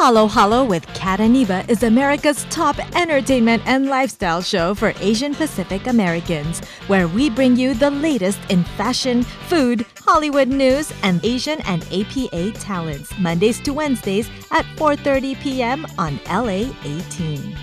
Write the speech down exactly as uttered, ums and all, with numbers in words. Halo Halo with Kat Iniba is America's top entertainment and lifestyle show for Asian Pacific Americans, where we bring you the latest in fashion, food, Hollywood news, and Asian and A P A talents, Mondays to Wednesdays at four thirty p m on L A eighteen.